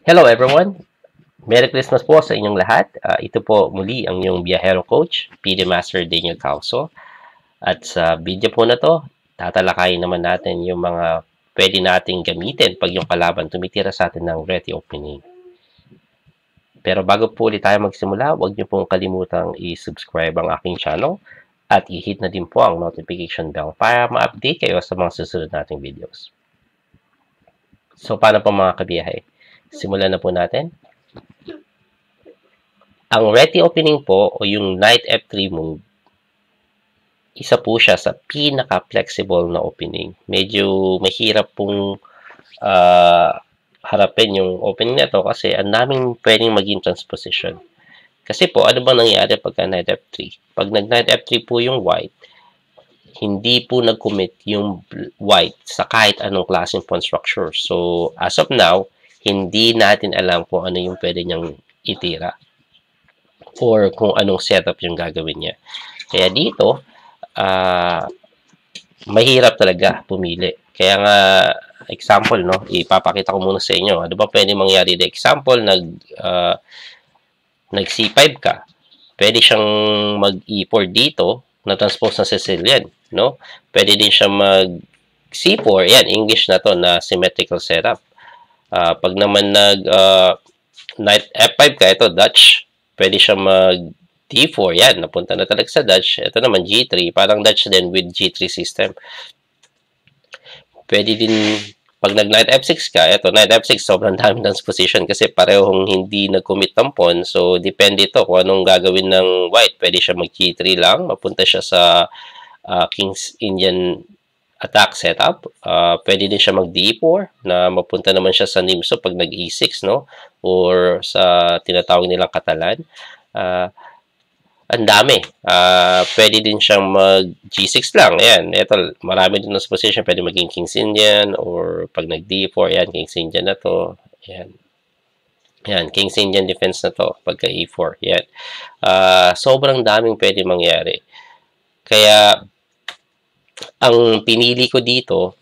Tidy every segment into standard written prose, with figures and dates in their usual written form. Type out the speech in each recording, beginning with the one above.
Hello everyone! Merry Christmas po sa inyong lahat. Ito po muli ang inyong Biyaherong Coach, PD Master Daniel Causo. At sa video po na to, tatalakayin naman natin yung mga pwede nating gamitin pag yung kalaban tumitira sa atin ng Reti Opening. Pero bago po ulit tayo magsimula, huwag niyo pong kalimutang i-subscribe ang aking channel at i-hit na din po ang notification bell para ma-update kayo sa mga susunod nating videos. So, paano po mga kabiyahe? Simulan na po natin. Ang Reti Opening po o yung Knight F3 move, isa po siya sa pinaka-flexible na opening. Medyo mahirap pong harapin yung opening na ito kasi ang daming pwedeng maging transposition. Kasi po, ano bang nangyari pagka Knight F3? Pag nag-Knight F3 po yung white, hindi po nag-commit yung white sa kahit anong klaseng pawn structure. So, as of now, hindi natin alam kung ano yung pwede niyang itira or kung anong setup yung gagawin niya. Kaya dito, mahirap talaga pumili. Kaya nga, example, no? Ipapakita ko muna sa inyo. Ano ba pwede mangyari? The example, nag C5 ka. Pwede siyang mag E4 dito, na-transpose na Sicilian, no? Pwede din siyang mag C4. Yan, English na to na symmetrical setup. Pag naman nag knight F5 ka, ito Dutch, pwede siya mag D4, yan, napunta na talaga sa Dutch. Ito naman G3, parang Dutch din with G3 system. Pwede din, pag nag knight F6 ka, ito knight F6, sobrang dami ng transposition kasi parehong hindi nag-commit ng pawn. So, depende ito kung anong gagawin ng white. Pwede siya mag G3 lang, mapunta siya sa King's Indian attack setup. Pwede din siya mag D4 na mapunta naman siya sa Nimzo pag nag E6, no? Or sa tinatawag nilang Catalan. Ang dami. Pwede din siyang mag G6 lang. Ayan, ito, marami din na position. Pwede maging King's Indian or pag nag D4, ayan, King's Indian na to. Ayan. Ayan, King's Indian defense na to pagka E4. Ayan. Sobrang daming pwede mangyari. Kaya, ang pinili ko dito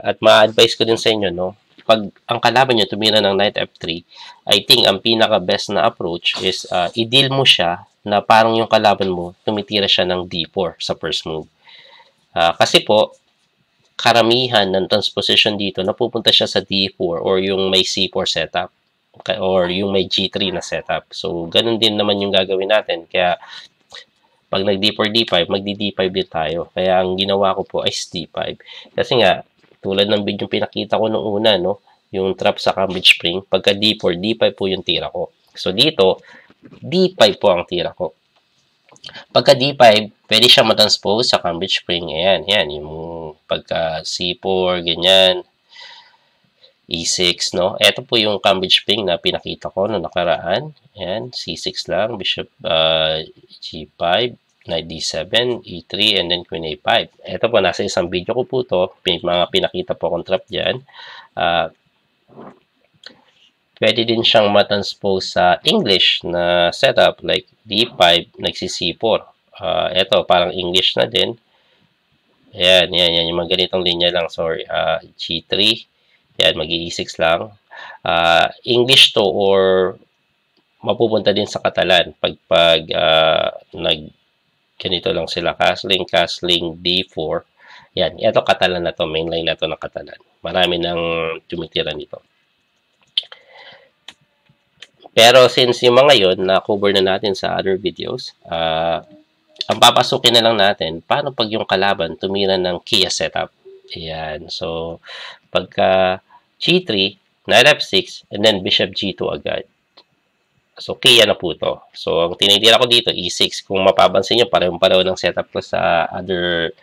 at ma-advise ko din sa inyo, no, pag ang kalaban nyo tumira ng knight F3, I think ang pinaka-best na approach is i-deal mo siya na parang yung kalaban mo tumitira siya ng D4 sa first move. Kasi po, karamihan ng transposition dito napupunta siya sa D4 or yung may C4 setup or yung may G3 na setup. So, ganun din naman yung gagawin natin. Kaya, pag nag-D4, D5, magdi-D5 din tayo. Kaya ang ginawa ko po ay D5. Kasi nga, tulad ng video pinakita ko noong una, no? Yung trap sa Cambridge Spring, pagka D4, D5 po yung tira ko. So dito, D5 po ang tira ko. Pagka D5, pwede siya matranspose sa Cambridge Spring. Ayan, ayan. Yung pagka C4, ganyan. E6, no? Ito po yung Cambridge Spring na pinakita ko noong nakaraan. Ayan, C6 lang, bishop G5, knight D7, E3, and then queen A5. Ito po, nasa isang video ko po ito. Mga pinakita po akong trap dyan. Pwede din siyang matranspose sa English na setup, like D5, nagsi-C4. Ito, parang English na din. Ayan, ayan, ayan. Yung mga ganitong linya lang, sorry. G3. Yan, mag-E6 lang. English to or mapupunta din sa Catalan pag ganito lang sila. Castling D4. Yan, ito Catalan na to. Mainline na to na Catalan. Marami nang tumitira nito. Pero since yung mga yun, na-cover na natin sa other videos, ang papasukin na lang natin, paano pag yung kalaban tumira ng Kia setup? Ayan. So, pagka G3, knight F6, and then bishop G2 agad. So, kaya na po ito. So, ang tinitira ko dito, E6. Kung mapapansin nyo, parehong-pareho ng setup ko sa other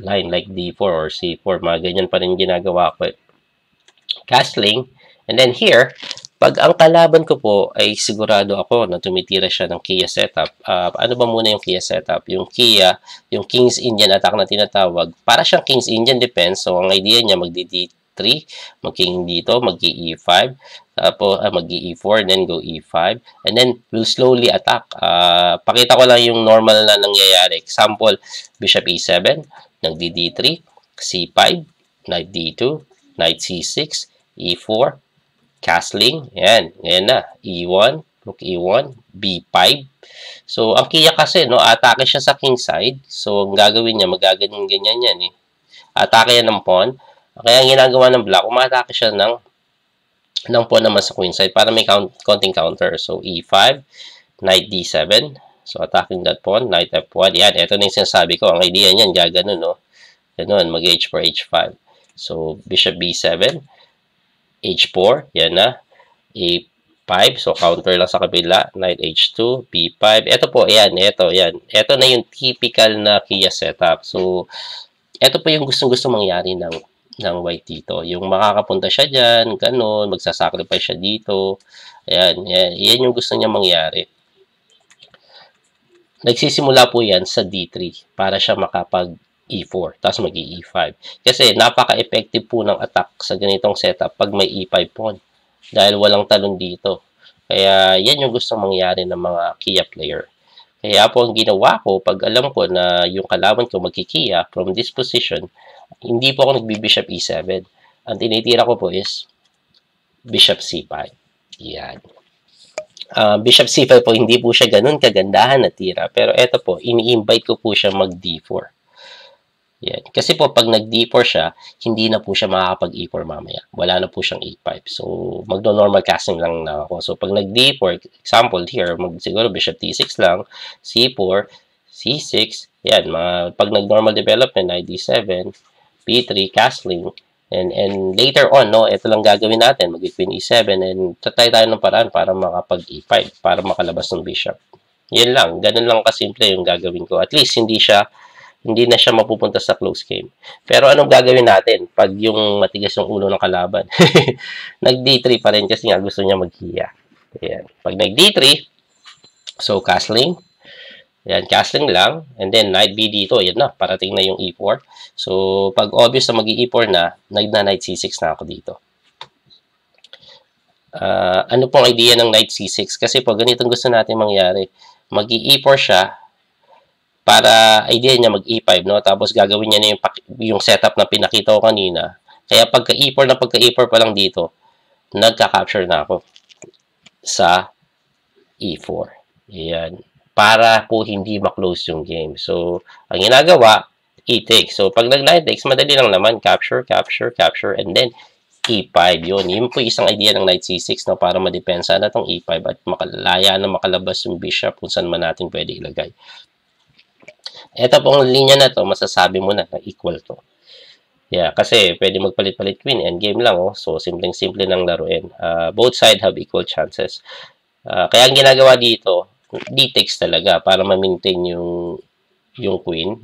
line like D4 or C4. Mga ganyan pa rin ginagawa ko. Castling. And then here, pag ang kalaban ko po ay sigurado ako na tumitira siya ng King's setup. Ano ba muna yung King's setup? Yung King's, yung King's Indian attack na tinatawag, para siyang King's Indian defense. So, ang idea niya, magdi-D3, mag-king dito, mag-E5, tapos mag-E4, then go E5, and then we'll slowly attack. Pakita ko lang yung normal na nangyayari. Example, bishop E7, nag-D3, C5, knight D2, knight C6, E4, castling. Ayan, ngayon na. E1, rook E1, B5. So, ang kiya kasi, no, atake siya sa king side. So, ang gagawin niya, magaganyan-ganyan yan, eh. Atake yan ng pawn. Kaya ang ginagawa ng black, umatake siya ng pawn naman sa queen side para may konting counter. So, E5, knight D7. So, attacking that pawn, knight F1. Yan, ito na yung sinasabi ko. Ang idea niyan, gaganon, no? Ganun, mag-H4, H5. So, bishop B7, H4, yan na. A5, so counter lang sa kabila, knight H2, B5. Ito po, ayan, ito, yan. Ito na yung typical na Kiya setup. So, ito po yung gusto mangyari ng white dito. Yung makakapunta siya dyan, ganun, magsasacrifice siya dito. Ayan, ayan, yan yung gusto niya mangyari. Nagsisimula po yan sa D3 para siya makapag E4, tapos mag-E5. Kasi napaka-effective po ng attack sa ganitong setup pag may E5 pawn. Dahil walang talon dito. Kaya yan yung gusto mangyari ng mga Kiya player. Kaya po ang ginawa ko, pag alam ko na yung kalaban ko magkikiya from this position, hindi po ako nag-bishop E7. Ang tinitira ko po is bishop C5. Yan. Bishop C5 po, hindi po siya ganun kagandahan na tira. Pero eto po, ini-invite ko po siya mag-D4. Yan. Kasi po, pag nag-D4 siya, hindi na po siya makakapag-E4 mamaya. Wala na po siyang E5. So, magno-normal casting lang na ako. So, pag nag-D4, example here, siguro bishop D6 lang, C4, C6, yan, pag nag-normal development, D7, B3, castling, and later on, no, ito lang gagawin natin, mag-queen E7, and tatay tayo ng paraan para makapag-E5, para makalabas ng bishop. Yan lang, ganun lang kasimple yung gagawin ko. At least, hindi na siya mapupunta sa close game. Pero anong gagawin natin pag yung matigas yung ulo ng kalaban? Nag-D3 pa rin kasi nga gusto niya mag-hiya. Ayan. Pag nag-D3, so castling. Ayan, castling lang. And then, knight B dito. Ayan na, parating na yung E4. So, pag obvious na mag-E4 na, nag-knight C6 na ako dito. Ano pong idea ng knight C6? Kasi pag ganitong gusto natin mangyari, mag-E4 siya, para idea niya mag-E5, no? Tapos gagawin niya na yung setup na pinakita ko kanina. Kaya pagka-E4 na pagka-E4 pa lang dito, nagka-capture na ako sa E4. Ayan. Para po hindi maklose yung game. So, ang ginagawa, E-takes. So, pag nag-knight takes, madali lang naman. Capture, capture, capture, and then E5 yun. Yun po isang idea ng knight C6, no? Para madepensa na itong E5 at makalaya na makalabas yung bishop kung saan man natin pwede ilagay. Ito pong linya na to, masasabi mo na equal to. Yeah, kasi pwede magpalit-palit queen, endgame lang, oh. So, simpleng-simple lang laruin. Both sides have equal chances. Kaya ang ginagawa dito, D-takes talaga para ma-maintain yung queen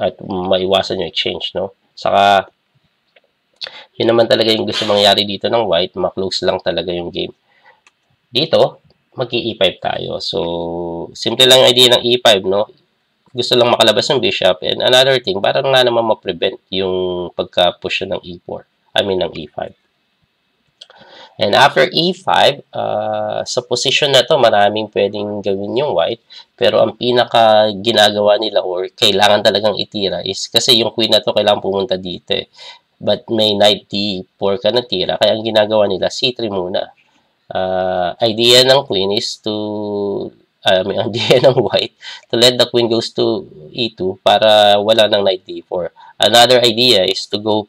at maiwasan yung exchange, no? Saka, yun naman talaga yung gusto mangyari dito ng white, maklose lang talaga yung game. Dito, mag-E5 tayo. So, simple lang yung idea ng E5, no? Gusto lang makalabas ng bishop. And another thing, para nga naman ma-prevent yung pagka-push ng E4. I mean, ng E5. And after E5, sa position na to, maraming pwedeng gawin yung white. Pero ang pinaka-ginagawa nila or kailangan talagang itira is kasi yung queen na to kailangan pumunta dito. But may knight D4 ka na tira. Kaya ang ginagawa nila, C3 muna. Idea ng queen is to... may idea ng white to let the queen goes to E2 para wala ng knight D4. Another idea is to go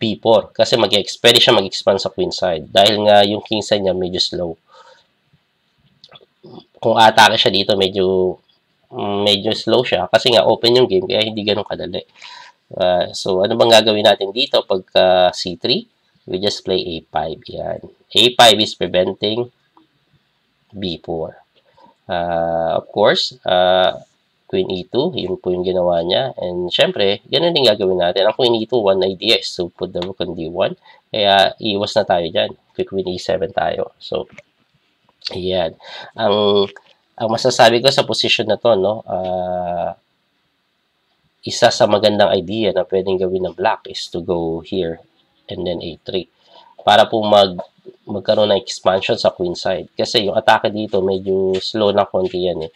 B4 kasi pwede siya mag-expand sa queen side dahil nga yung king side niya medyo slow. Kung atake siya dito, medyo slow siya kasi nga open yung game kaya hindi ganun kadali. So, ano bang gagawin natin dito pagka C3? We just play A5. Yan. A5 is preventing B4. Of course, queen E2, yun po yung ginawa niya. And syempre, ganun din gagawin natin. Ang queen E2, one idea is to put the rook on D1. Kaya, iwas na tayo dyan. Queen E7 tayo. So, ayan. Ang masasabi ko sa position na to, no, isa sa magandang idea na pwedeng gawin ng black is to go here and then A3. Para po magkaroon ng expansion sa queen side. Kasi yung atake dito, medyo slow na konti yan eh.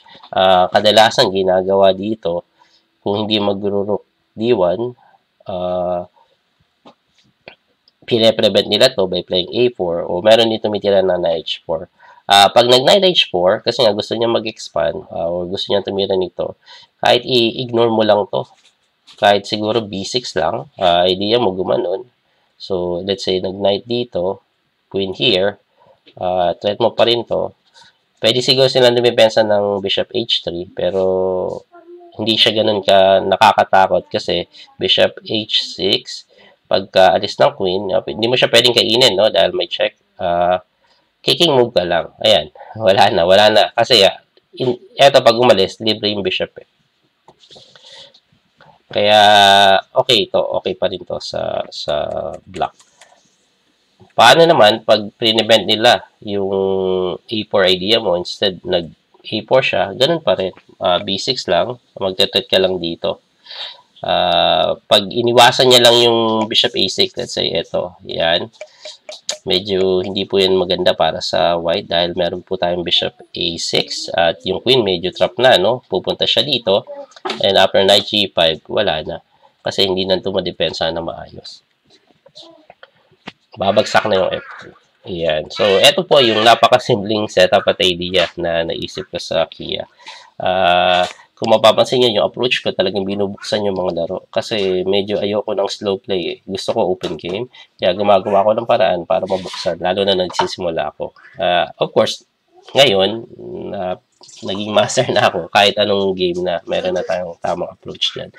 Kadalasan ginagawa dito, kung hindi mag-rook D1, pine-prevent nila to by playing a4 o meron dito tumitira na h4. Pag nag-knight h4, kasi nga gusto niya mag-expand o gusto niya tumira nito, kahit i-ignore mo lang to, kahit siguro b6 lang, idea mo gumanon. So, let's say nag-knight dito, queen here, threat mo pa rin to. Pwede siguro silang dumipensa ng bishop h3, pero hindi siya ganun ka nakakatakot kasi bishop h6, pagka alis ng queen, hindi mo siya pwedeng kainin, no? Dahil may check. Kicking move ka lang. Ayan. Wala na. Wala na. Kasi, eto pag umalis, libre yung bishop. Eh. Kaya, okay ito. Okay pa rin to sa block. Paano naman pag pre-event nila yung a4 idea mo, instead, nag-a4 siya, ganun pa rin. B6 lang. Magtetreat ka lang dito. Pag iniwasan niya lang yung bishop a6, let's say, eto. Yan. Medyo hindi po yan maganda para sa white dahil meron po tayong bishop a6 at yung queen medyo trap na, no? Pupunta siya dito and after knight g5, wala na. Kasi hindi na ito madepensa na maayos. Babagsak na yung f2. Ayan. So, eto po yung napakasimpleng setup at idea na naisip ko sa Kia. Kung mapapansin nyo, yung approach ko talagang binubuksan yung mga laro. Kasi medyo ayoko ng slow play eh. Gusto ko open game. Kaya gumagawa ko ng paraan para mabuksan. Lalo na nagsisimula ako. Of course, ngayon, naging master na ako. Kahit anong game na meron na tayong tamang approach dyan.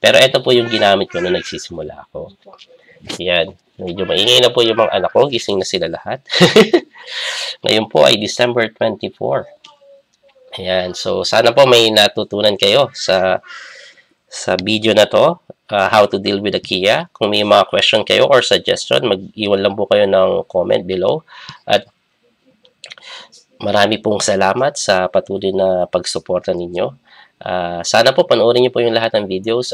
Pero ito po yung ginamit ko nung nagsisimula ako. Yan. Medyo maingay na po yung mga anak ko. Gising na sila lahat. Ngayon po ay December 24. Ayan, so sana po may natutunan kayo sa video na to, how to deal with a Kia. Kung may mga question kayo or suggestion, mag-iwan lang po kayo ng comment below. At marami pong salamat sa patuloy na pagsuporta ninyo. Sana po panoorin niyo po yung lahat ng videos.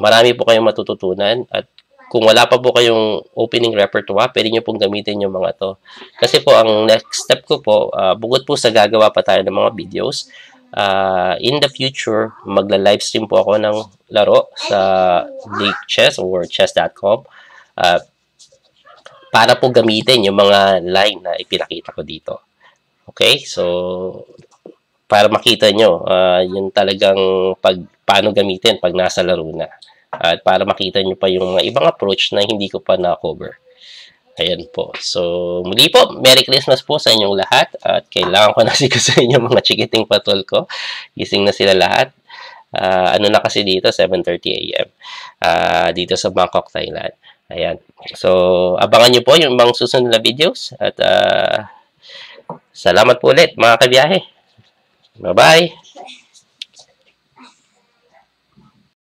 Marami po kayong matututunan at kung wala pa po kayong opening repertoire, pwede nyo pong gamitin yung mga to. Kasi po, ang next step ko po, bukod po sa gagawa pa tayo ng mga videos, in the future, magla-livestream po ako ng laro sa lichess or chess.com para po gamitin yung mga line na ipinakita ko dito. Okay? So, para makita nyo, yun talagang paano gamitin pag nasa laro na. At para makita nyo pa yung mga ibang approach na hindi ko pa na-cover. Ayan po. So, muli po, Merry Christmas po sa inyong lahat. At kailangan ko na sigusin yung mga chikiting patol ko. Gising na sila lahat. Ano na kasi dito? 7:30 AM. Dito sa Bangkok, Thailand. Ayan. So, abangan nyo po yung mga susunod na videos. At salamat po ulit, mga kabiyahe. Bye-bye!